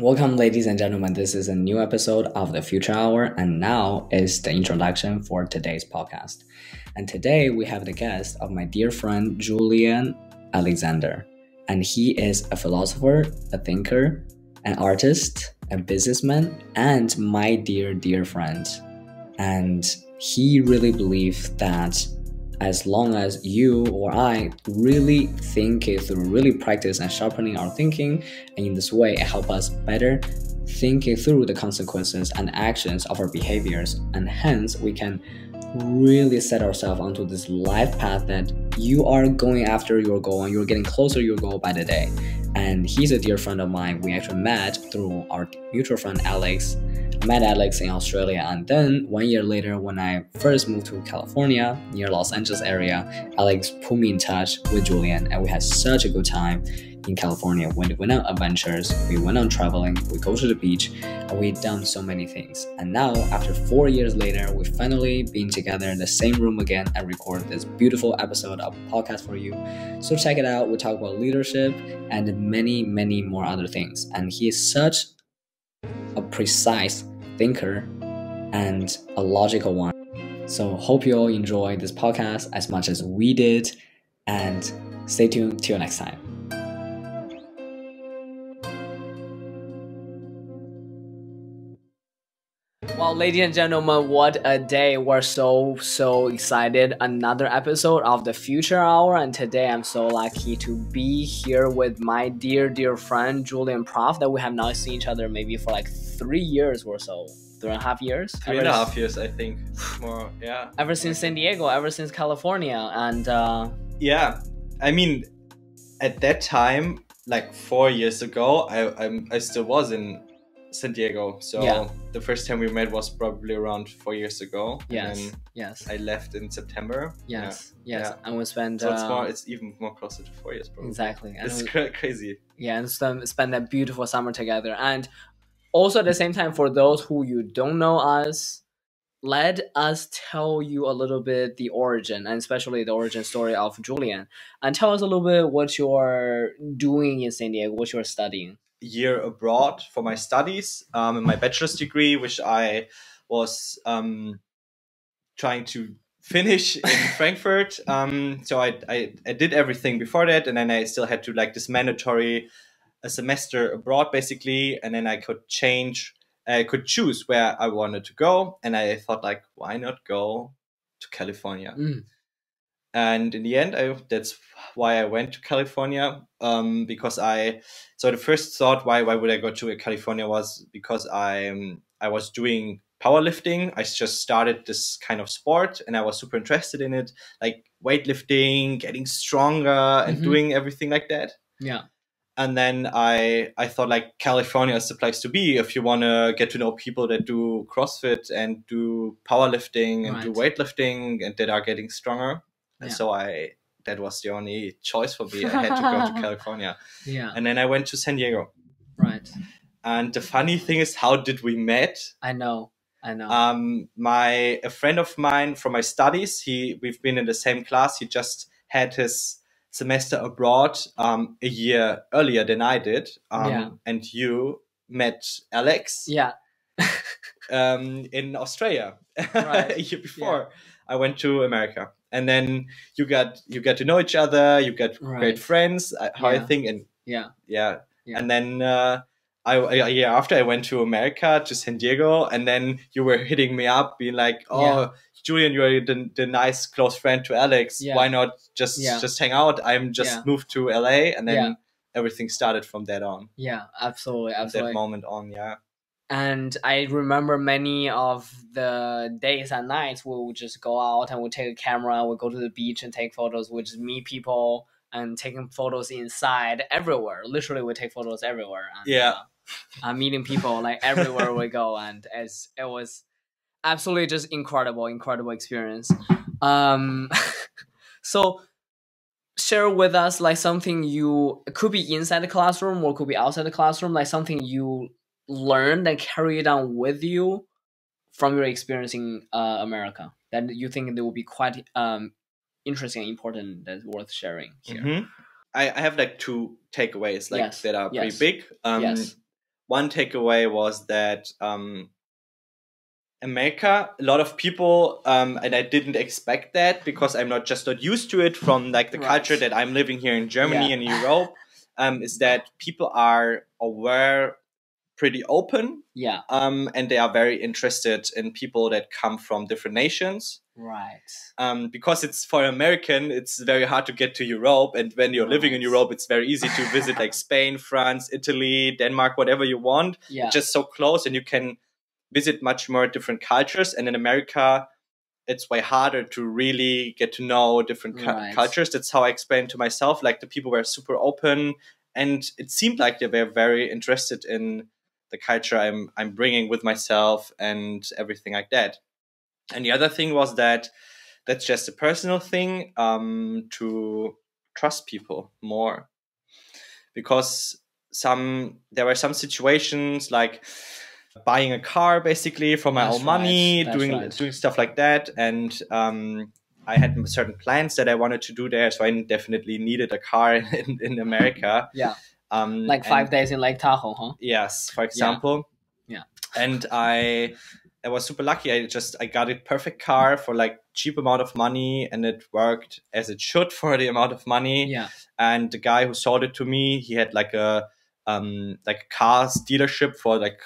Welcome, ladies and gentlemen. This is a new episode of The Future Hour, and now is the introduction for today's podcast. And today we have the guest of my dear friend, Julian Alexander. And he is a philosopher, a thinker, an artist, a businessman, and my dear friend. And he really believes that as long as you or I really think it through, really practice and sharpening our thinking, and in this way it helps us better think it through the consequences and actions of our behaviors, and hence we can really set ourselves onto this life path that you are going after your goal and you're getting closer to your goal by the day. And he's a dear friend of mine. We actually met through our mutual friend Alex. I met Alex in Australia, and then 1 year later, when I first moved to California near Los Angeles area, Alex put me in touch with Julian, and we had such a good time in California. We went on adventures, we went on traveling, we go to the beach, and we've done so many things. And now, after 4 years later, we finally been together in the same room again and record this beautiful episode of podcast for you. So check it out. We talk about leadership and many more other things. And he is such a precise thinker and a logical one. So hope you all enjoy this podcast as much as we did, and stay tuned till next time. Well, ladies and gentlemen, what a day. We're so excited. Another episode of The Future Hour, and today I'm so lucky to be here with my dear friend Julian Proft, that we have not seen each other maybe for like 3 years or so. 3.5 years? 3.5 years, I think. More, yeah. Ever since San Diego, ever since California, and... Yeah, I mean, at that time, like 4 years ago, I still was in San Diego, so yeah. The first time we met was probably around 4 years ago. Yes, and yes. I left in September. Yes, yeah. Yes, yeah. And we spent... So it's even more closer to 4 years, probably. Exactly. And it's crazy. Yeah, and spend that beautiful summer together. And also at the same time, for those who you don't know us, let us tell you a little bit the origin, and especially the origin story of Julian. And tell us a little bit what you're doing in San Diego, what you're studying. Year abroad for my studies, in my bachelor's degree, which I was trying to finish in Frankfurt. So I did everything before that, and then I still had to like this mandatory a semester abroad basically, and then I could choose where I wanted to go, and I thought like, why not go to California? Mm. And in the end, that's why I went to California, because so the first thought why would I go to California was because I was doing powerlifting. I just started this kind of sport, and I was super interested in it, like weightlifting, getting stronger, and doing everything like that. Yeah. And then I thought like California is the place to be if you want to get to know people that do CrossFit and do powerlifting and do weightlifting and that are getting stronger. Yeah. And so that was the only choice for me. I had to go to California. Yeah. And then I went to San Diego. Right. And the funny thing is, how did we met? I know. A friend of mine from my studies, we've been in the same class. He just had his semester abroad a year earlier than I did. Yeah. And you met Alex. Yeah. In Australia. Right. A year before. Yeah. I went to America. And then you got to know each other. You got great friends, I think, and yeah. And then a year after, I went to America, to San Diego, and then you were hitting me up, being like, "Oh, Julian, you're the nice close friend to Alex. Yeah. Why not just hang out? I'm just moved to LA," and then everything started from that on. Yeah, absolutely. From that moment on, yeah. And I remember many of the days and nights we would just go out and we'd take a camera, we'd go to the beach and take photos, we'd just meet people and taking photos inside everywhere. Literally, we take photos everywhere. And, meeting people like everywhere we go. And it was absolutely just incredible experience. So share with us like something it could be inside the classroom or could be outside the classroom, like something you learned and carried on with you from your experience in America that you think they will be quite interesting and important, that's worth sharing here. Mm-hmm. I have like two takeaways that are pretty big. one takeaway was that America, a lot of people, and I didn't expect that because I'm not used to it from like the culture that I'm living here in Germany and Europe, is that people are aware, pretty open, and they are very interested in people that come from different nations. Right. Because it's for an American, it's very hard to get to Europe. And when you're living in Europe, it's very easy to visit like Spain, France, Italy, Denmark, whatever you want. Yeah. It's just so close and you can visit much more different cultures. And in America, it's way harder to really get to know different cultures. That's how I explained to myself. Like the people were super open and it seemed like they were very interested in the culture I'm bringing with myself and everything like that. And the other thing was that that's just a personal thing, to trust people more, because there were some situations like buying a car basically from my own money, doing stuff like that. And I had certain plans that I wanted to do there. So I definitely needed a car in America. Yeah. Like 5 days in Lake Tahoe, huh? Yes, for example. Yeah. And I was super lucky. I got a perfect car for like cheap amount of money, and it worked as it should for the amount of money. Yeah. And the guy who sold it to me, he had like a cars dealership for like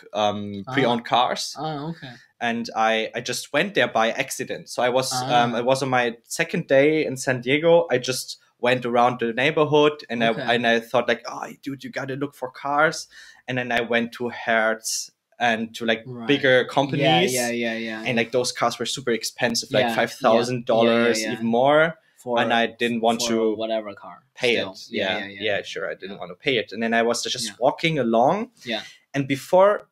pre-owned cars. Oh, okay. And I just went there by accident. So I was it was on my second day in San Diego. I just went around the neighborhood and I thought like, oh dude, you gotta look for cars. And then I went to Hertz and to like bigger companies. And like those cars were super expensive, like $5,000 even more. And I didn't want to whatever car pay it. I didn't want to pay it. And then I was just walking along. Yeah. And before,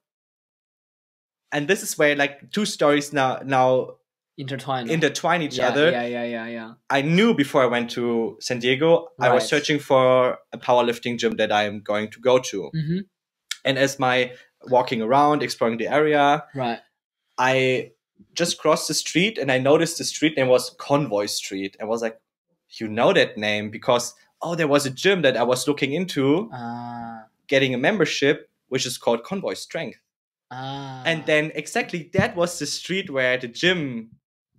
and this is where like two stories now intertwine each other. I knew before I went to San Diego, I was searching for a powerlifting gym that I am going to go to. Mm-hmm. And as my walking around, exploring the area, I just crossed the street and I noticed the street name was Convoy Street. I was like, you know that name because, oh, there was a gym that I was looking into getting a membership, which is called Convoy Strength. And then exactly that was the street where the gym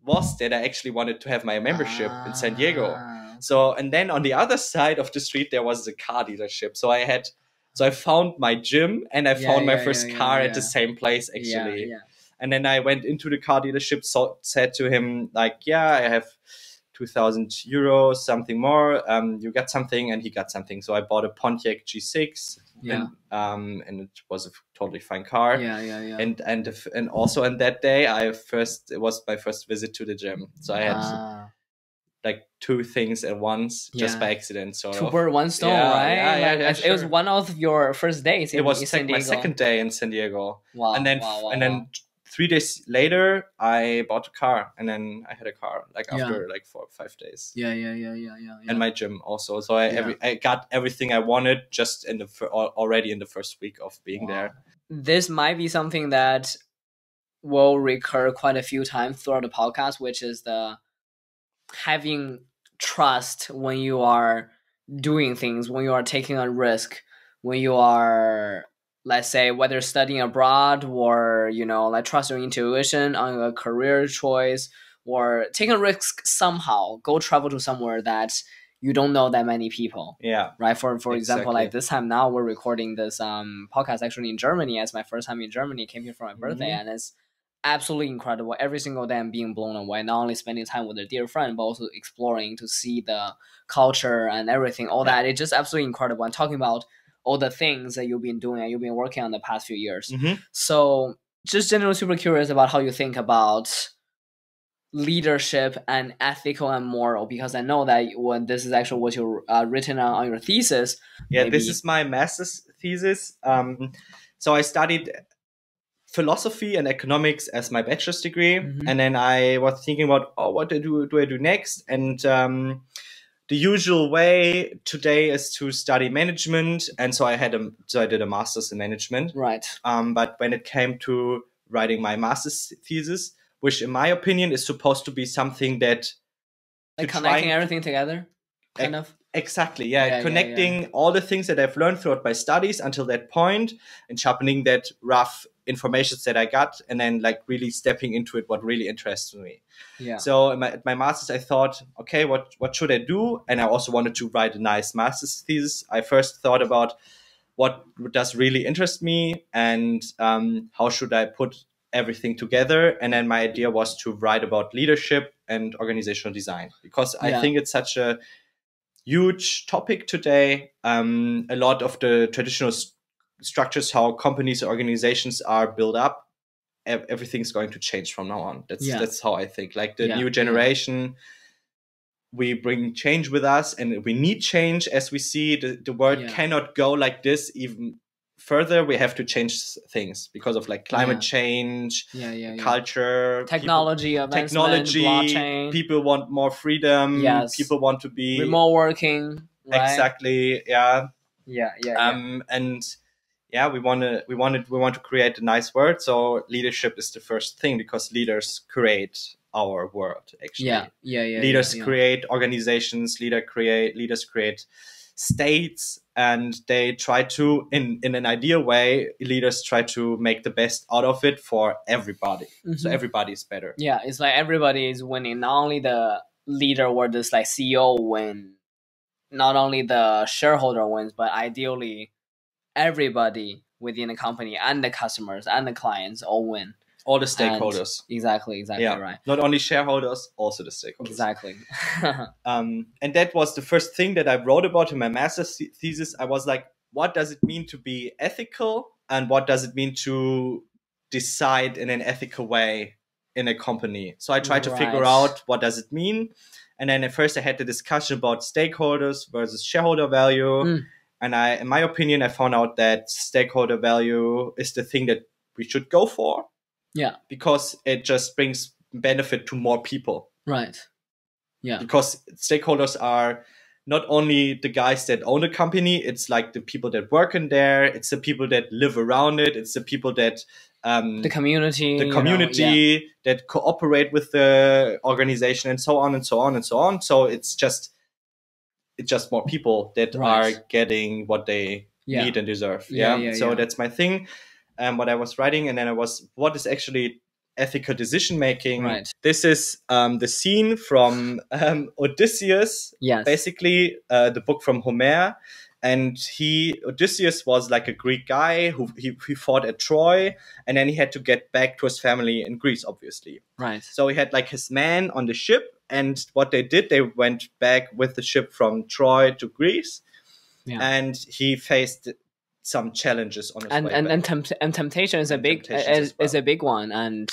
was that I actually wanted to have my membership in San Diego. So, and then on the other side of the street, there was a car dealership. So I found my gym and I found my first car at the same place actually. And then I went into the car dealership, said to him like, yeah, I have 2,000 euros, something more. You got something, and he got something. So I bought a Pontiac G6. Yeah. And it was a totally fine car. And also on that day, it was my first visit to the gym. So I had like two things at once, just by accident. So two birds, one stone, right? It was one of your first days. It was my second day in San Diego. Wow. And then 3 days later, I bought a car, and then I had a car like after like 4 or 5 days. And my gym also. So I got everything I wanted just already in the first week of being there. This might be something that will recur quite a few times throughout the podcast, which is the having trust when you are doing things, when you are taking a risk, when you are, let's say, whether studying abroad or, you know, like trust your intuition on a career choice or taking a risk somehow, go travel to somewhere that you don't know that many people. Yeah. Right. For example, like this time now we're recording this podcast actually in Germany. It's my first time in Germany. Came here for my birthday, and it's absolutely incredible. Every single day I'm being blown away, not only spending time with a dear friend, but also exploring to see the culture and everything, all that. It's just absolutely incredible. I'm talking about all the things that you've been doing and you've been working on the past few years. So just generally super curious about how you think about leadership and ethical and moral, because I know that when this is actually what you're written on your thesis. Yeah, maybe. This is my master's thesis. So I studied philosophy and economics as my bachelor's degree. And then I was thinking about, what do I do next? And the usual way today is to study management. And so I did a master's in management. Right. But when it came to writing my master's thesis, which in my opinion is supposed to be something that... Like connecting everything together, kind of? Exactly. Yeah. Connecting all the things that I've learned throughout my studies until that point and sharpening that rough information that I got, and then like really stepping into it, what really interests me. Yeah. So at my master's, I thought, okay, what should I do? And I also wanted to write a nice master's thesis. I first thought about what does really interest me and how should I put everything together. And then my idea was to write about leadership and organizational design, because I think it's such a huge topic today. A lot of the traditional structures, how companies or organizations are built up, everything's going to change from now on. That's how I think. Like the new generation, we bring change with us, and we need change. As we see, the world cannot go like this even further. We have to change things because of like climate change, culture, technology, blockchain. People want more freedom. Yes. People want to be remote working. Right? Exactly. And we want to create a nice world. So leadership is the first thing, because leaders create our world. Actually, leaders create organizations. Leaders create states, and they try to, in an ideal way, leaders try to make the best out of it for everybody. Mm-hmm. So everybody's better. Yeah, it's like everybody is winning. Not only the leader or this like CEO win, not only the shareholder wins, but ideally everybody within the company and the customers and the clients all win. All the stakeholders. And exactly right. Not only shareholders, also the stakeholders. Exactly. And that was the first thing that I wrote about in my master's thesis. I was like, what does it mean to be ethical, and what does it mean to decide in an ethical way in a company? So I tried to figure out what does it mean. And then at first I had the discussion about stakeholders versus shareholder value. Mm. And in my opinion, I found out that stakeholder value is the thing that we should go for. Yeah, because it just brings benefit to more people. Right. Yeah. Because stakeholders are not only the guys that own the company, it's like the people that work in there. It's the people that live around it. It's the people that the community that cooperate with the organization, and so on and so on and so on. So it's just more people that are getting what they need and deserve. So that's my thing. What I was writing, and then what is actually ethical decision making? Right. This is the scene from Odysseus, basically the book from Homer, and Odysseus was like a Greek guy who he fought at Troy, and then he had to get back to his family in Greece, obviously. Right. So he had like his men on the ship, and what they did, they went back with the ship from Troy to Greece, and he faced some challenges on his way back. And temptation is a big one. And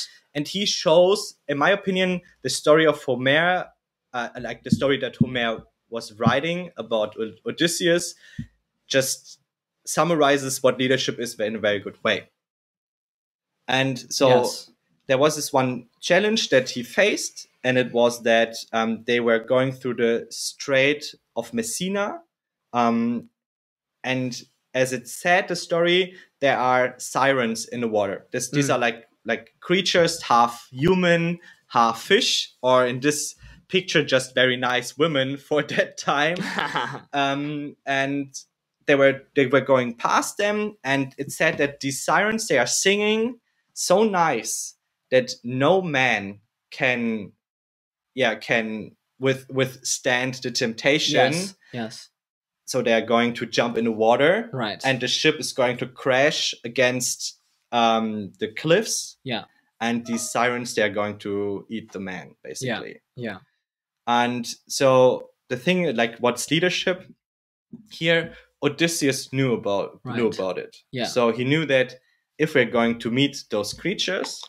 he shows, in my opinion, the story of Homer, like the story that Homer was writing about Odysseus, just summarizes what leadership is in a very good way. And so there was this one challenge that he faced, and it was that they were going through the Strait of Messina, and as it said, the story, there are sirens in the water. These are like creatures, half human, half fish, or in this picture, just very nice women for that time. And they were going past them, and it said that these sirens, they are singing so nice that no man can withstand the temptation. Yes. So they are going to jump in the water, and the ship is going to crash against the cliffs. Yeah, and these sirens, they are going to eat the man, basically. Yeah, and so the thing, like, what's leadership here? Odysseus knew about it. Yeah, so he knew that if we're going to meet those creatures,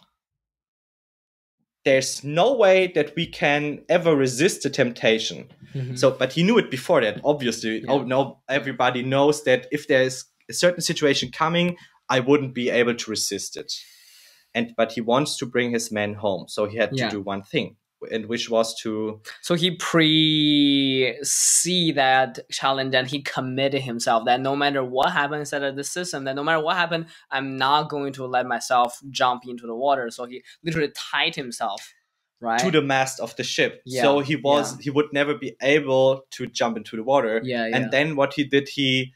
there's no way that we can ever resist the temptation. Mm-hmm. So, but he knew it before that, obviously. Yeah. Oh, no, everybody knows that if there's a certain situation coming, I wouldn't be able to resist it. But he wants to bring his men home. So he had to do one thing, and which was to... So he see that challenge, and he committed himself that no matter what happens out of the system, that no matter what happened, I'm not going to let myself jump into the water. So he literally tied himself right, to the mast of the ship. Yeah. So he was, he would never be able to jump into the water. Yeah, yeah. And then what he did, he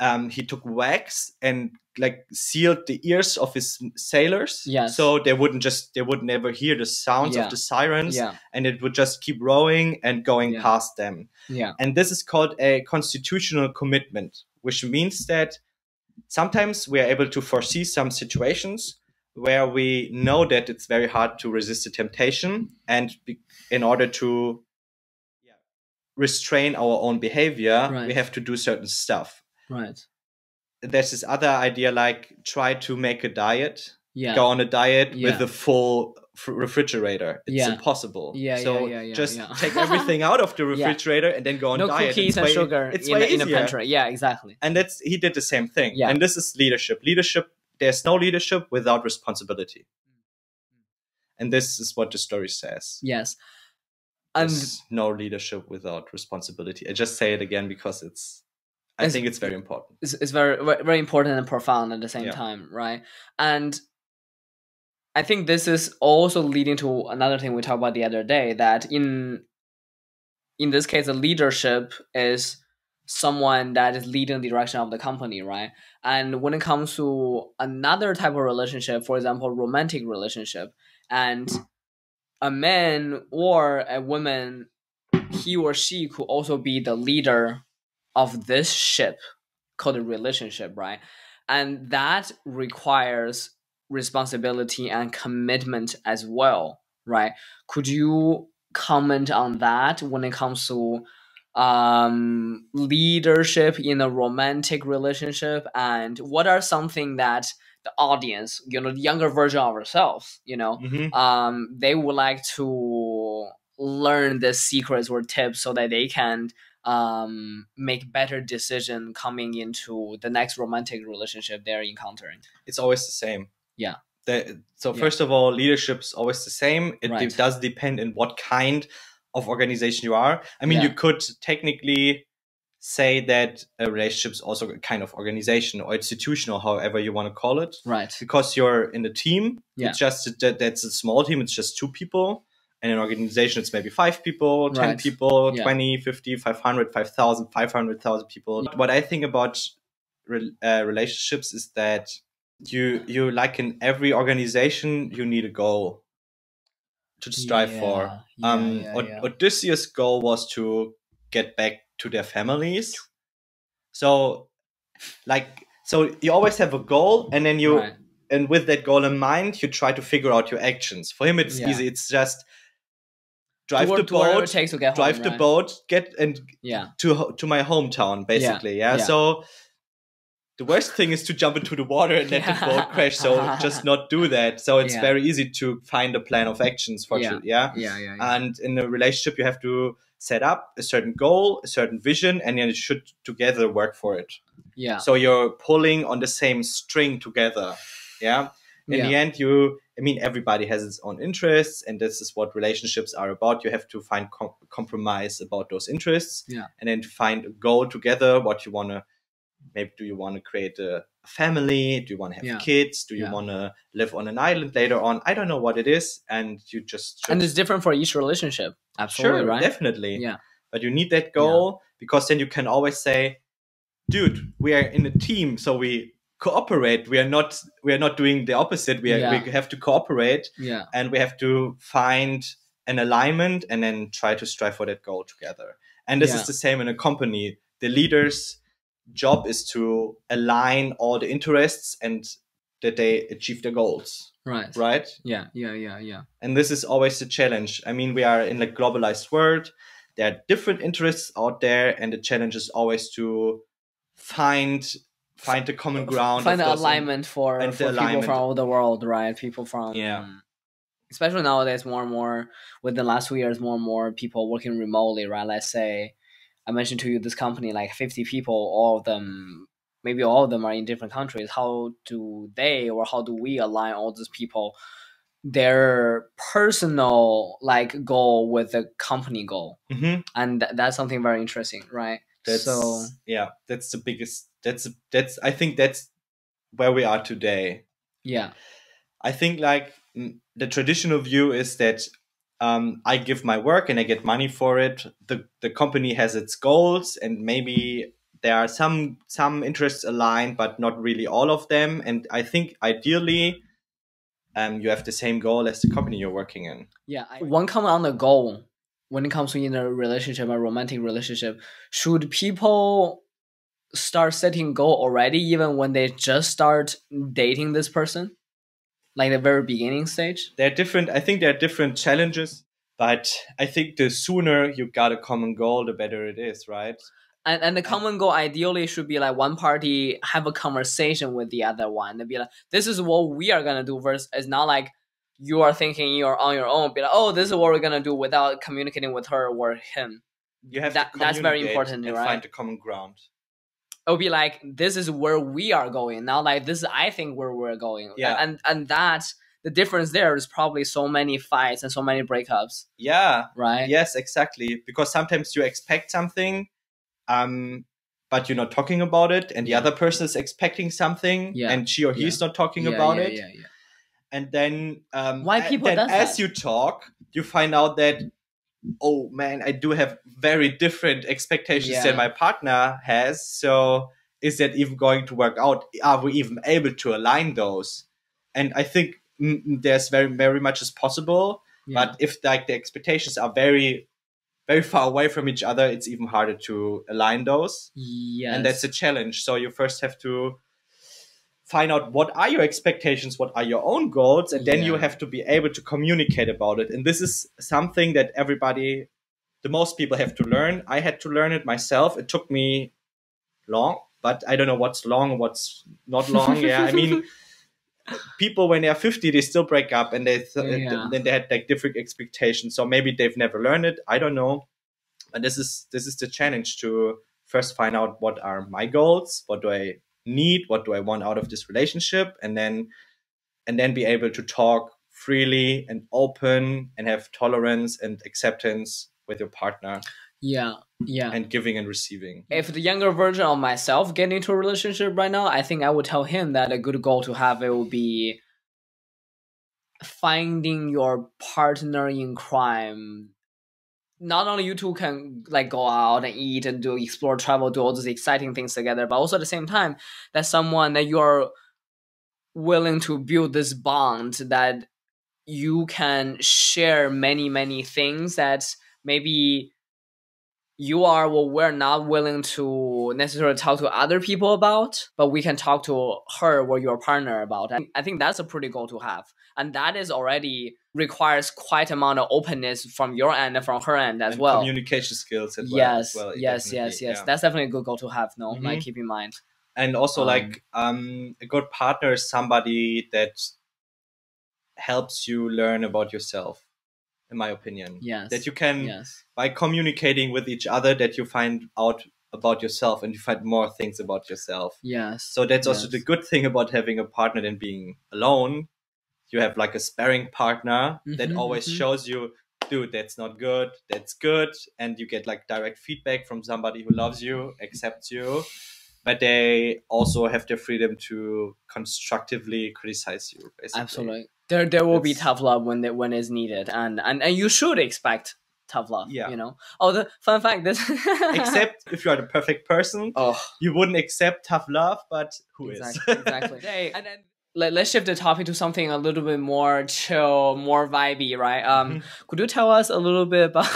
took wax and like sealed the ears of his sailors. Yes. So they wouldn't just, they would never hear the sounds of the sirens, and it would just keep rowing and going past them. Yeah. And this is called a constitutional commitment, which means that sometimes we are able to foresee some situations where we know that it's very hard to resist the temptation, and in order to restrain our own behavior, we have to do certain stuff. Right. There's this other idea, like try to make a diet, go on a diet with a full refrigerator. It's impossible. So just take everything out of the refrigerator and then go on diet. No cookies and sugar in a pantry. Yeah, exactly. And that's, he did the same thing. Yeah. And this is leadership. Leadership, there's no leadership without responsibility. And this is what the story says. Yes. There's no leadership without responsibility. I just say it again because it's, I think it's very important. It's very, very important and profound at the same time, right? And I think this is also leading to another thing we talked about the other day, that in this case, the leadership is someone that is leading the direction of the company, right? And when it comes to another type of relationship, for example, romantic relationship, and a man or a woman, he or she could also be the leader of this ship called a relationship, right? And that requires responsibility and commitment as well, right? Could you comment on that when it comes to leadership in a romantic relationship, and what are something that the audience, you know, the younger version of ourselves, you know, they would like to learn the secrets or tips so that they can make better decision coming into the next romantic relationship they're encountering? It's always the same. Yeah. So first of all, leadership's always the same. It does depend on what kind of organization you are. I mean, you could technically say that a relationship's also a kind of organization or institutional, however you want to call it. Right. Because you're in a team. Yeah. It's just that that's a small team. It's just 2 people. In an organization, it's maybe 5 people, 10 people, 20, 50, 500, 5,000, 500,000 people. Yeah. What I think about relationships is that you like in every organization, you need a goal to strive for. Odysseus' goal was to get back to their families. So, like, so you always have a goal, and then you, and with that goal in mind, you try to figure out your actions. For him, it's easy. It's just drive the boat, get to my hometown, basically. Yeah. So the worst thing is to jump into the water and let the boat crash. So just not do that. So it's very easy to find a plan of actions for you. And in a relationship, you have to set up a certain goal, a certain vision, and then you should together work for it. Yeah. So you're pulling on the same string together. Yeah. In the end, I mean, everybody has its own interests, and this is what relationships are about. You have to find compromise about those interests, and then find a goal together. What you want to, maybe do you want to create a family? Do you want to have kids? Do you want to live on an island later on? I don't know what it is, and you just should. And it's different for each relationship. Absolutely, sure, right? Definitely. Yeah. But you need that goal because then you can always say, "Dude, we are in a team, so we cooperate. We are not doing the opposite. We have to cooperate, and we have to find an alignment and then try to strive for that goal together." And this is the same in a company. The leader's job is to align all the interests and that they achieve their goals. Right. Right. Yeah. And this is always the challenge. I mean, we are in a globalized world. There are different interests out there, and the challenge is always to find the common ground, find the alignment for people from all the world, right? People from especially nowadays, more and more within the last 2 years, more and more people working remotely, right? Let's say I mentioned to you this company, like 50 people, maybe all of them are in different countries. How do we align all these people, their personal like goal with the company goal? And that's something very interesting, right? That's the biggest. That's I think that's where we are today. I think like the traditional view is that I give my work and I get money for it. The company has its goals, and maybe there are some interests aligned, but not really all of them. And I think ideally, you have the same goal as the company you're working in. Yeah, one comment on the goal. When it comes to in a relationship, a romantic relationship, should people start setting goal already, even when they just start dating this person? Like the very beginning stage? I think there are different challenges, but I think the sooner you got a common goal, the better it is, right? And the common goal ideally should be like one party have a conversation with the other one and be like, this is what we are going to do, versus it's not like you are thinking you're on your own, be like, oh, this is what we're going to do without communicating with her or him. You have to communicate. That's very important, and right? Find the common ground. It'll be like, this is where we are going. Now, like, this is, I think, where we're going. Yeah. And that, the difference there is probably so many fights and so many breakups. Yeah. Right? Yes, exactly. Because sometimes you expect something, but you're not talking about it. And the other person is expecting something. Yeah. And she or he's not talking about it. Yeah. And then, as you talk, you find out that, oh man, I do have very different expectations than my partner has. So is that even going to work out? Are we even able to align those? And I think there's very, very much as possible. Yeah. But if like the expectations are very, very far away from each other, it's even harder to align those. Yes. And that's a challenge. So you first have to find out what are your expectations, what are your own goals, and then you have to be able to communicate about it. And this is something that everybody, the most people have to learn. I had to learn it myself. It took me long, but I don't know what's long, what's not long. Yeah, I mean, people when they are 50, they still break up and then they had like different expectations. So maybe they've never learned it. I don't know. And this is the challenge, to first find out what are my goals, what do I need, what do I want out of this relationship, and then be able to talk freely and open and have tolerance and acceptance with your partner. Yeah. And giving and receiving. If the younger version of myself get into a relationship right now, I think I would tell him that a good goal to have, it would be finding your partner in crime. Not only you two can like go out and eat and explore, travel, do all those exciting things together, but also at the same time, that's someone that you're willing to build this bond that you can share many, many things that maybe you are, well, we're not willing to necessarily talk to other people about, but we can talk to her or your partner about. And I think that's a pretty goal to have. And that is already requires quite amount of openness from your end and from her end as well. Communication skills as well. Yeah. That's definitely a good goal to have, like keep in mind. And also a good partner is somebody that helps you learn about yourself, in my opinion. Yes. That you can, by communicating with each other, that you find out about yourself and you find more things about yourself. Yes. So that's also the good thing about having a partner than being alone. You have like a sparring partner that always shows you, dude, that's not good, that's good. And you get like direct feedback from somebody who loves you, accepts you, but they also have the freedom to constructively criticize you, basically. Absolutely. There will be tough love when it's needed. And you should expect tough love, Oh, the fun fact, this except if you are the perfect person, you wouldn't accept tough love, but who is? Exactly. Let's shift the topic to something a little bit more chill, more vibey, right? Could you tell us a little bit about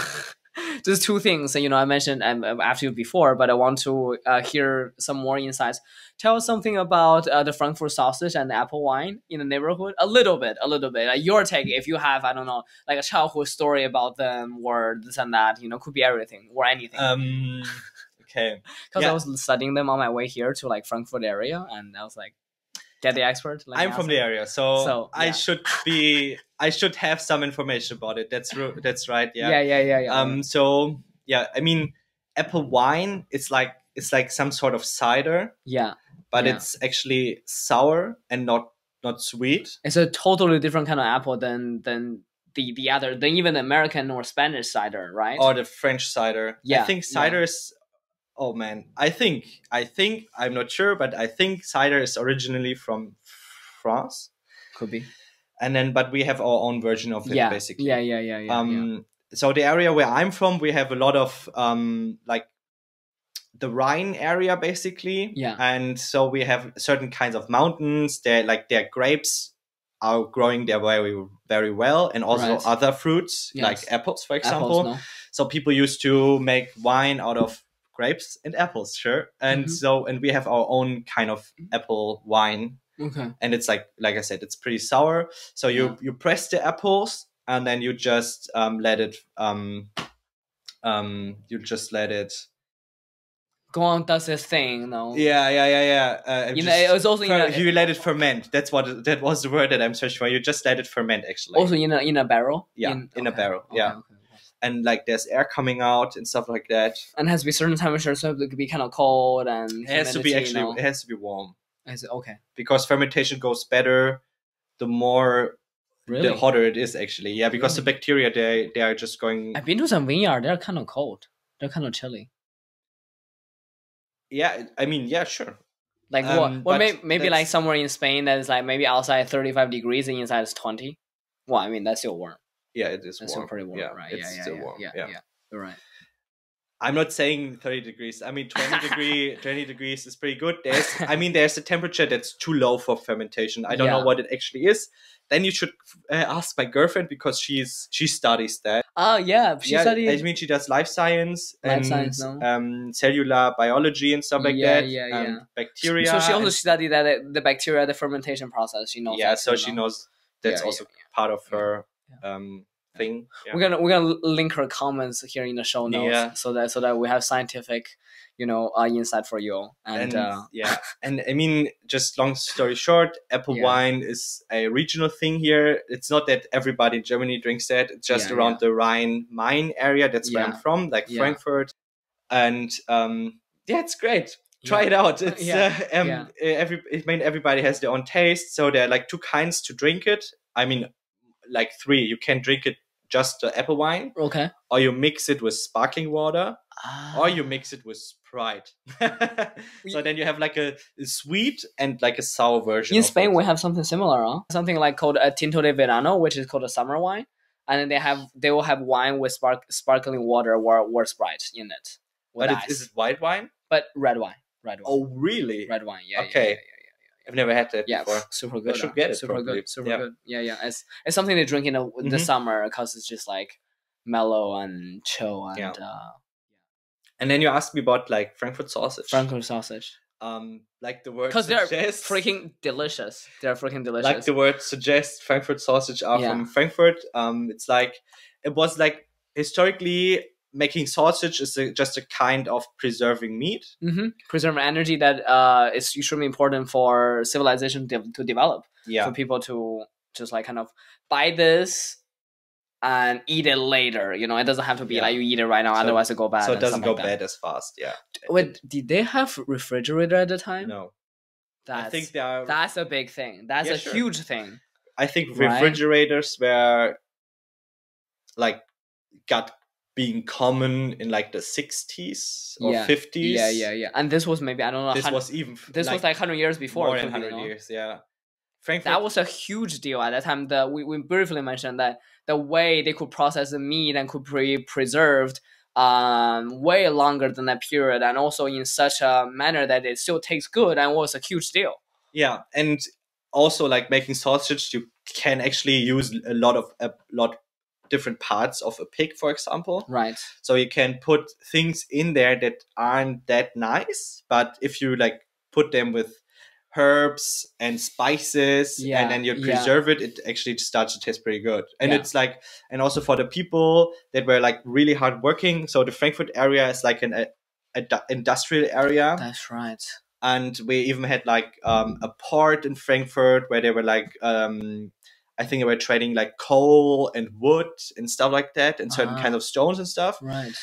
just two things? I mentioned after you before, but I want to hear some more insights. Tell us something about the Frankfurt sausage and the apple wine in the neighborhood. A little bit. Like your take, if you have, I don't know, like a childhood story about them or this and that, could be everything or anything. Okay. Because I was studying them on my way here to like Frankfurt area, and I was like, the expert. I'm from the area, so yeah. I should have some information about it. That's right. Yeah. So yeah, I mean, apple wine. It's like some sort of cider. Yeah. But it's actually sour and not sweet. It's a totally different kind of apple than the other, than even the American or Spanish cider, right? Or the French cider. Yeah. I think cider is. Oh man, I think I'm not sure, but I think cider is originally from France. Could be. and then but we have our own version of it, basically. So the area where I'm from, we have a lot of like the Rhine area, basically. Yeah. And so we have certain kinds of mountains. They're like their grapes are growing there very well, and also other fruits like apples, for example. So people used to make wine out of grapes and apples, and so we have our own kind of apple wine. And it's like I said, it's pretty sour. So you you press the apples and then you just let it you just let it go on, does this thing now. You know, it was also you let it ferment. That's what that was the word that I'm searching for. You just let it ferment, actually. Also in a barrel. Yeah, in a barrel. And like there's air coming out and stuff like that. And it has to be certain temperature, so it could be kind of cold and it has to be it has to be warm. Because fermentation goes better the more the hotter it is, actually. Yeah, because the bacteria they are just going. I've been to some vineyard. They're kind of cold. They're kind of chilly. Yeah, I mean, yeah, sure. Like what? Well, maybe like somewhere in Spain that is like maybe outside 35 degrees and inside is 20. Well, I mean that's still warm. Yeah, it is. That's warm. Still pretty warm, right? It's still warm. You're right. I'm not saying 30 degrees. I mean, 20 degrees is pretty good. There's a temperature that's too low for fermentation. I don't know what it actually is. Then you should ask my girlfriend, because she studies that. Oh, yeah. She studies... I mean, she does life science. Cellular biology and stuff like that. Bacteria. So she also studied the bacteria, the fermentation process. She knows she knows that's also part of her... thing. We're gonna link her comments here in the show notes, so that we have scientific, insight for you. And I mean, just long story short, apple wine is a regional thing here. It's not that everybody in Germany drinks that. It's just around the Rhein-Main area. That's where I'm from, like Frankfurt, and it's great. Try it out. It's everybody has their own taste, so there are like two kinds to drink it. I mean, like three. You can drink it just the apple wine, or you mix it with sparkling water, or you mix it with Sprite. So then you have like a sweet and like a sour version. In Spain, we have something similar, something like called a Tinto de Verano, which is called a summer wine, and then they will have wine with sparkling water or Sprite in it. But is it white wine? But red wine. Oh, really? Red wine. Yeah. Okay. I've never had that before. Super good. I should get it. Super good. Yeah. It's something they drink in the summer, because it's just like mellow and chill. And and then you asked me about like Frankfurt sausage. Like the word suggests, because they're freaking delicious. Like the word suggests, Frankfurt sausage are from Frankfurt. It was historically, making sausage is just a kind of preserving meat. Preserving energy that is extremely important for civilization to develop. Yeah. For people to just like kind of buy this and eat it later. It doesn't have to be like you eat it right now, otherwise it go bad. So it doesn't go bad as fast, Wait, did they have refrigerator at the time? No. I think they are... That's a big thing. That's a huge thing. I think refrigerators were like being common in like the 60s or 50s. And this was maybe, I don't know. This was even... This was like 100 years before. More than 100 years, Frankfurt, that was a huge deal at that time. We briefly mentioned that the way they could process the meat and could be preserved way longer than that period, and also in such a manner that it still tastes good, and was a huge deal. Yeah, and also like making sausage, you can actually use a lot of different parts of a pig, for example. Right. So you can put things in there that aren't that nice, but if you like put them with herbs and spices and then you preserve it actually starts to taste pretty good. And it's like, and also for the people that were like really hardworking. So the Frankfurt area is like an industrial area. That's right. And we even had like a port in Frankfurt where they were like, I think they were trading like coal and wood and stuff like that, and certain kinds of stones and stuff. Right.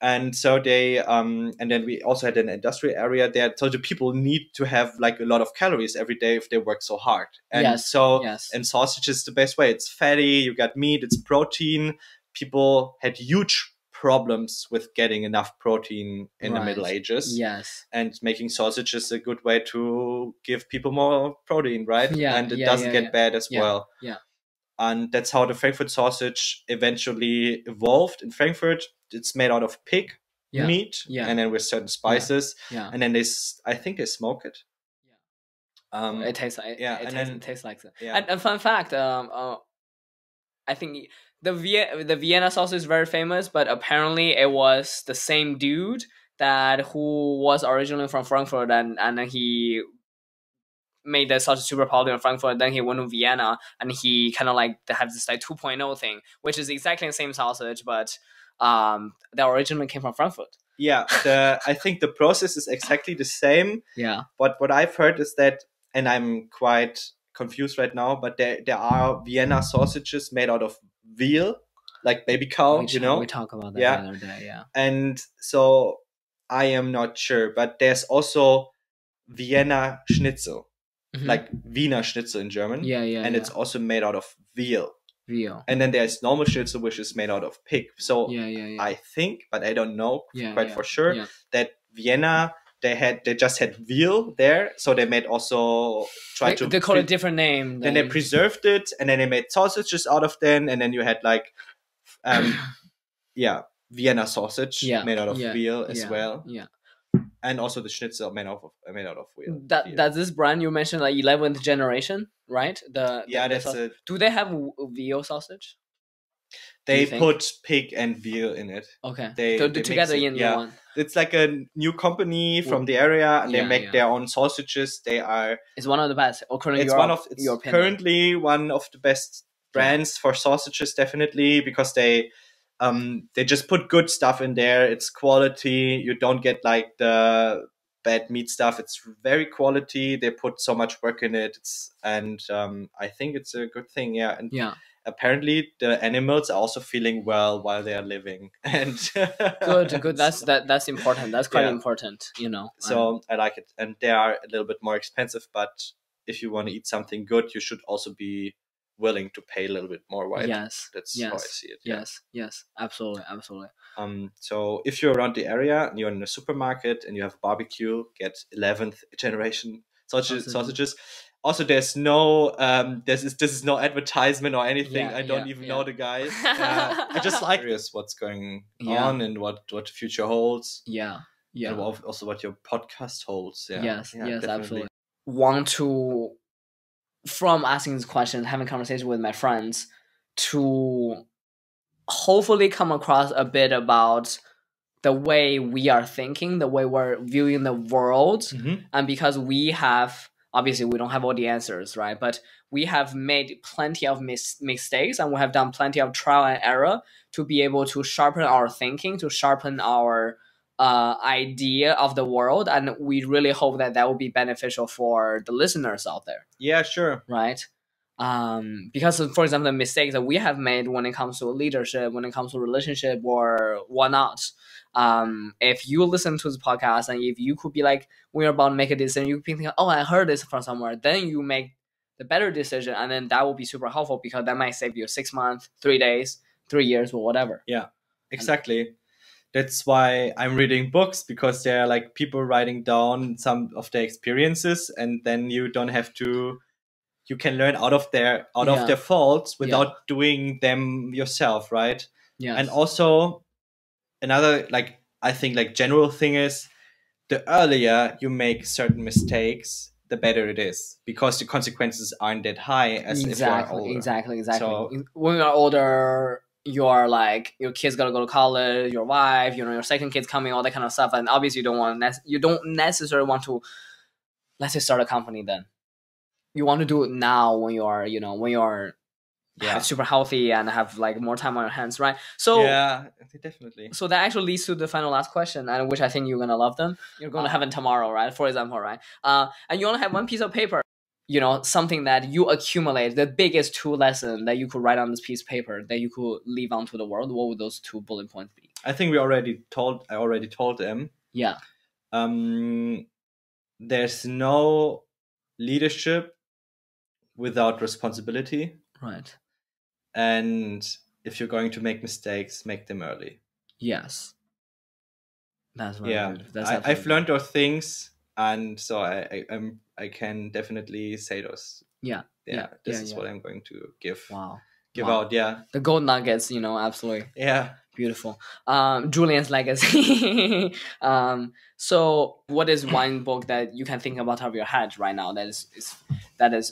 And so they, and then we also had an industrial area there. So the people need to have like a lot of calories every day if they work so hard. And and sausage is the best way. It's fatty, you got meat, it's protein. People had huge problems with getting enough protein in the Middle Ages. Yes. And making sausage is a good way to give people more protein, right? And it doesn't get bad as well. Yeah. And that's how the Frankfurt sausage eventually evolved in Frankfurt. It's made out of pig meat and then with certain spices. And then I think they smoke it. It tastes like that. And a fun fact, I think the Vienna sausage is very famous, but apparently it was the same dude who was originally from Frankfurt, and then he made the sausage super popular in Frankfurt. Then he went to Vienna, and he kind of like had this like 2.0 thing, which is exactly the same sausage, but the original came from Frankfurt. Yeah, I think the process is exactly the same. Yeah. But what I've heard is that, and I'm quite confused right now, but there are Vienna sausages made out of veal, like baby cow, We talk about that the other day, And so I am not sure, but there's also Vienna schnitzel, like Wiener Schnitzel in German. And it's also made out of veal. And then there's normal schnitzel, which is made out of pig. So I think, but I don't know quite for sure, that Vienna, they just had veal there, so they made also they call it a different name. Then they preserved it, and then they made sausages out of them, and then you had like, Vienna sausage made out of veal as well. And also the schnitzel made out of veal. That's this brand you mentioned, like 11th generation, right? That's it. Do they have veal sausage? They put pig and veal in it. Okay, they together in one. It's like a new company from the area, and they make their own sausages. It's one of the best. Currently one of the best brands for sausages, definitely, because they just put good stuff in there. It's quality. You don't get like the bad meat stuff. It's very quality. They put so much work in it. I think it's a good thing. Apparently the animals are also feeling well while they are living. And good. That's important. That's quite important. So I like it. And they are a little bit more expensive, but if you want to eat something good, you should also be willing to pay a little bit more, right? That's how I see it. Yes, absolutely. So if you're around the area and you're in a supermarket and you have a barbecue, get 11th generation sausages. Also, this is no advertisement or anything. I don't even know the guys. I just like curious what's going on and what the future holds. And also what your podcast holds. Absolutely. Want to, from asking this question, having conversation with my friends, to hopefully come across a bit about the way we are thinking, the way we're viewing the world. And because we have, obviously we don't have all the answers, right? But we have made plenty of mistakes, and we have done plenty of trial and error to be able to sharpen our thinking, to sharpen our idea of the world, and we really hope that will be beneficial for the listeners out there. Because, for example, the mistakes that we have made when it comes to leadership, when it comes to relationship or whatnot, if you listen to this podcast and if you could be like, we're about to make a decision, you can think, oh, I heard this from somewhere, then you make the better decision, and then that will be super helpful, because that might save you 6 months, 3 days, 3 years, or whatever. That's why I'm reading books, because there are like people writing down some of their experiences, and then you don't have to, you can learn out of their faults without doing them yourself, right? And also another, like, I think like general thing is, the earlier you make certain mistakes, the better it is, because the consequences aren't that high as if you are older. Exactly. So, when you are older, you're like, your kids gotta go to college, your wife, your second kid's coming, all that kind of stuff, and obviously you don't necessarily want to let's just start a company. Then you want to do it now when you are super healthy and have like more time on your hands, right? So definitely. So that actually leads to the last question, and which I think you're gonna love them. You're gonna have them tomorrow, right? For example, right? And you only have one piece of paper. Something that you accumulate, the biggest 2 lessons that you could write on this piece of paper that you could leave onto the world, what would those 2 bullet points be? I think I already told them. There's no leadership without responsibility. Right. And if you're going to make mistakes, make them early. Yes. That's right. Yeah. I've learned those things, and so I can definitely say those This is what I'm going to give out. Yeah, the gold nuggets, you know, absolutely. Yeah, beautiful. Julian's legacy. So what is one book that you can think about top of your head right now that is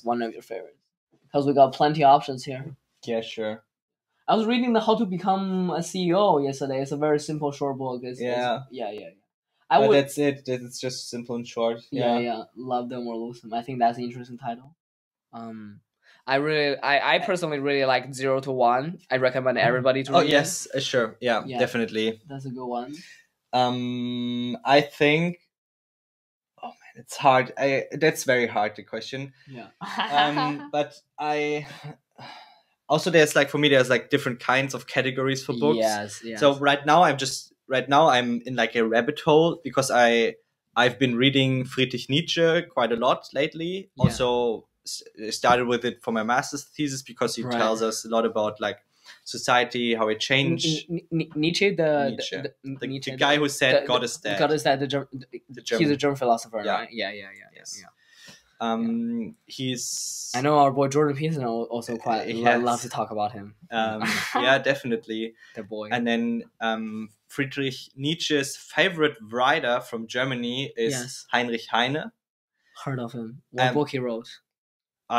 one of your favorites? Because we got plenty of options here. Yeah, sure. I was reading the How to Become a CEO yesterday. It's a very simple, short book. That's it. It's just simple and short. Love Them or Lose Them. I think that's an interesting title. I personally really like 0 to 1. I recommend everybody to read. Oh yes, sure, yeah, definitely. That's a good one. I think. Oh man, it's hard. That's very hard to question. Yeah. But I. Also, there's different kinds of categories for books. Yes. So right now I'm in like a rabbit hole because I've been reading Friedrich Nietzsche quite a lot lately. Yeah. Also started with it for my master's thesis because he tells us a lot about like society, how it changed. Nietzsche, the guy who said God is dead. God is dead. He's a German philosopher, right? Yeah. I know our boy Jordan Peterson also quite loves to talk about him. Yeah, definitely. The boy. And then Friedrich Nietzsche's favorite writer from Germany is Heinrich Heine. Heard of him. What book he wrote?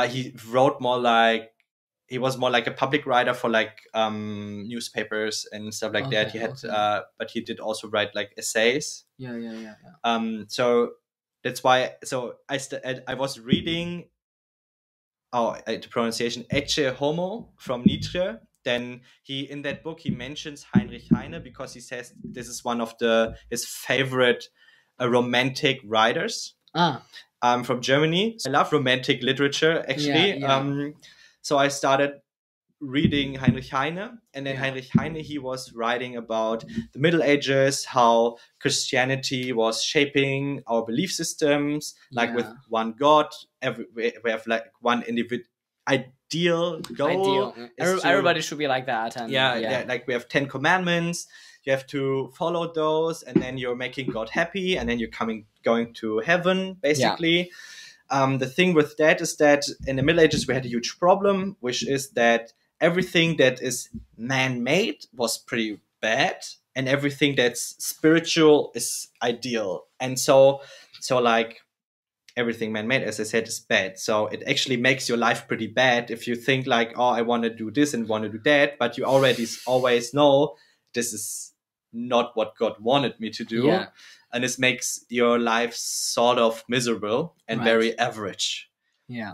He was more like a public writer for like newspapers and stuff like that. He had but he did also write like essays. That's why. So I was reading. The pronunciation Ecce Homo from Nietzsche. Then in that book he mentions Heinrich Heine because he says this is one of his favorite romantic writers. From Germany. I love romantic literature actually. So I started reading Heinrich Heine, and then Heinrich Heine, he was writing about the Middle Ages, how Christianity was shaping our belief systems, with one God, we have like one ideal goal. Everybody should be like that. And like we have 10 commandments, you have to follow those, and then you're making God happy, and then you're going to heaven, basically. Yeah. The thing with that is that in the Middle Ages we had a huge problem, which is that everything that is man-made was pretty bad, and everything that's spiritual is ideal. And so like everything man-made, as I said, is bad. So it actually makes your life pretty bad if you think like, oh, I want to do this and want to do that, but you already always know this is not what God wanted me to do. Yeah. And this makes your life sort of miserable and very average. Yeah.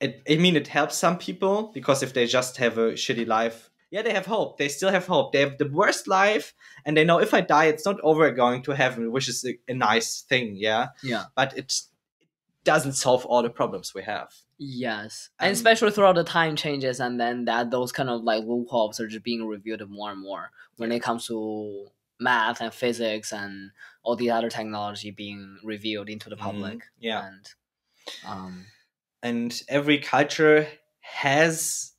It helps some people because if they just have a shitty life, they have hope. They still have hope. They have the worst life, and they know if I die, it's not over, going to heaven, which is a nice thing. Yeah. Yeah. But it doesn't solve all the problems we have. Yes, and especially throughout the time changes, and then those kind of like loopholes are just being revealed more and more when it comes to math and physics and all the other technology being revealed into the public. And every culture has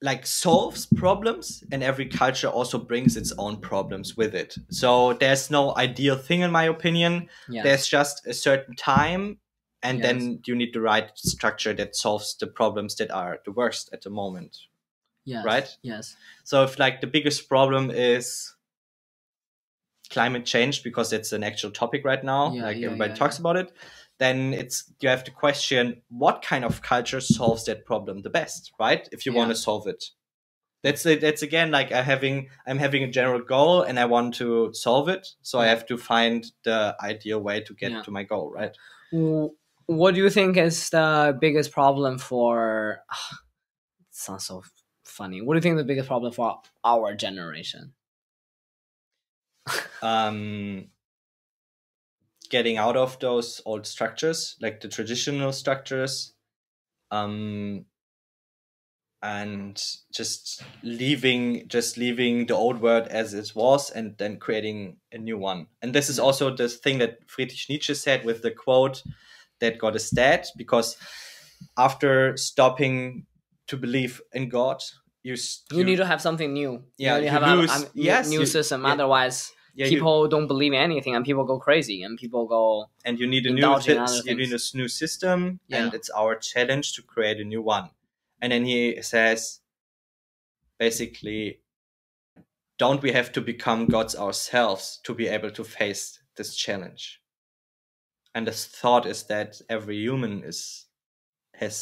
like solves problems, and every culture also brings its own problems with it. So there's no ideal thing, in my opinion. There's just a certain time, and then you need the right structure that solves the problems that are the worst at the moment. So if like the biggest problem is climate change, because it's an actual topic right now, everybody talks about it, then you have to question what kind of culture solves that problem the best, right? If you want to solve it. That's again like I'm having a general goal and I want to solve it, so I have to find the ideal way to get to my goal, right? What do you think is the biggest problem for it sounds so funny. What do you think the biggest problem for our generation? Getting out of those old structures, like the traditional structures, and just leaving the old world as it was and then creating a new one. And this is also the thing that Friedrich Nietzsche said with the quote that God is dead, because after stopping to believe in God, you need to have something new. You need to have a new system. Otherwise, yeah, people don't believe anything, and people go crazy, and people go. And you need a new, new system, yeah. And it's our challenge to create a new one. And then he says, basically, don't we have to become gods ourselves to be able to face this challenge? And the thought is that every human has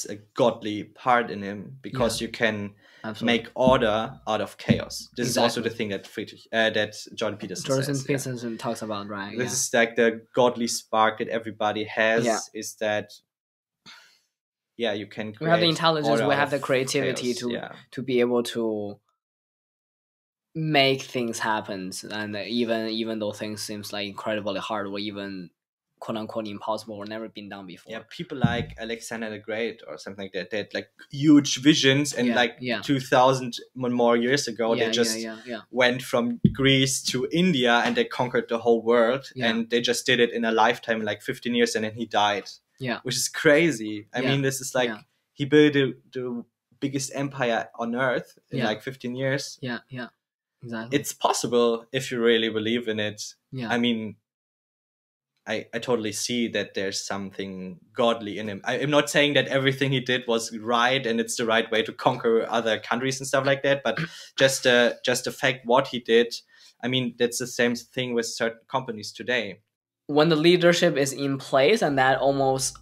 a godly part in him, because yeah. you can absolutely. Make order out of chaos. This exactly. is also the thing that Jordan Peterson talks about, right? This yeah. is like the godly spark that everybody has. Yeah. Is that yeah, you can. We have the intelligence. We have the creativity chaos. to be able to make things happen, and even though things seems like incredibly hard, or even "quote unquote" impossible, or never been done before. Yeah, people like Alexander the Great or something like that. They had like huge visions, and 2,000 more years ago, they just went from Greece to India, and they conquered the whole world. Yeah. And they just did it in a lifetime, like 15 years, and then he died. Yeah, which is crazy. I mean, this is like he built the biggest empire on earth in like 15 years. Yeah, yeah, exactly. It's possible if you really believe in it. Yeah, I mean. I totally see that there's something godly in him. I'm not saying that everything he did was right and it's the right way to conquer other countries and stuff like that, but just the fact what he did, I mean, that's the same thing with certain companies today. When the leadership is in place, and that almost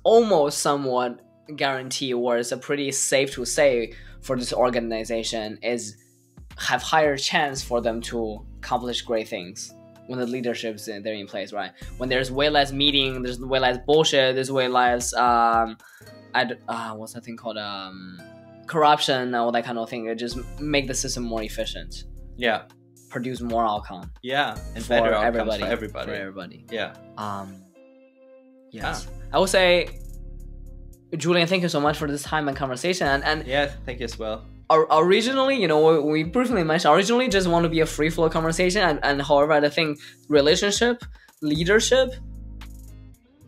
somewhat guarantee, or it's a pretty safe to say for this organization, is have higher chance for them to accomplish great things. When the leadership's they're in place, right? When there's way less meeting, there's way less bullshit, there's way less what's that thing called, corruption, all that kind of thing. It just make the system more efficient. Yeah, produce more outcome. Yeah, and better outcomes for everybody. Yeah. Yes, I would say, Julian, thank you so much for this time and conversation. And yeah, thank you as well. Originally, you know, we briefly mentioned, originally just want to be a free flow conversation, and however, I think relationship, leadership,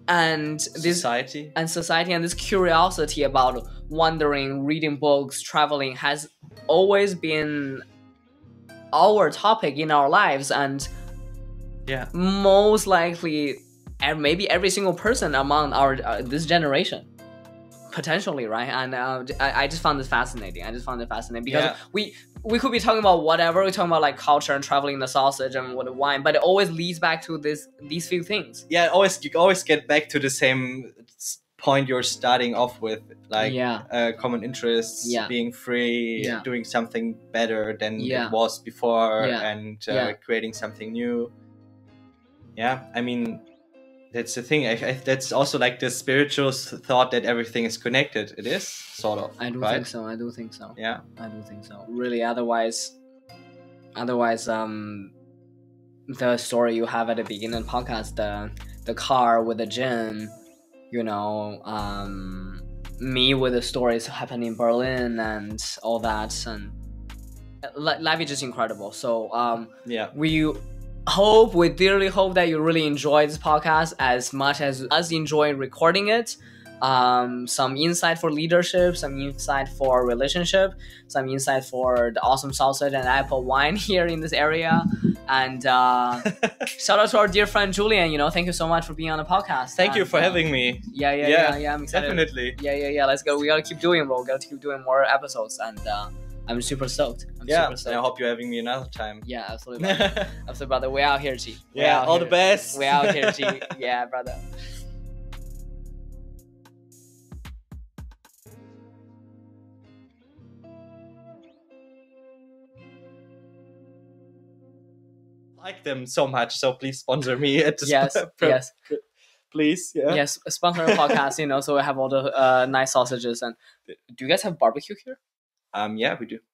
and this society, and this curiosity about wandering, reading books, traveling has always been our topic in our lives, and yeah, most likely, and maybe every single person among our this generation. Potentially, right? And I just found this fascinating. Because we could be talking about whatever. We're talking about like culture and traveling, the sausage and what the wine, but it always leads back to these few things. Yeah, you always get back to the same point you're starting off with, like common interests, being free, doing something better than it was before, and creating something new. Yeah, I mean. That's the thing. That's also like the spiritual thought that everything is connected. It is, sort of. I do think so. Yeah. I do think so. Really, otherwise, the story you have at the beginning of the podcast, the car with the gin, you know, me with the stories happening in Berlin and all that, and life is just incredible. So, we dearly hope that you really enjoy this podcast as much as us enjoy recording it. Some insight for leadership, some insight for relationship, some insight for the awesome sausage and apple wine here in this area. And shout out to our dear friend Julian. You know, thank you so much for being on the podcast. Thank you for having me. Yeah, I'm excited. Definitely. Yeah. Let's go. We gotta keep doing, bro. We gotta keep doing more episodes, and I'm super stoked. And I hope you're having me another time. Yeah, absolutely. Brother. We're out here, G. All the best. We're out here, G. Yeah, brother. I like them so much, so please sponsor me at this yes. Please, Yes, sponsor the podcast, you know, so we have all the nice sausages. And do you guys have barbecue here? Yeah, we do.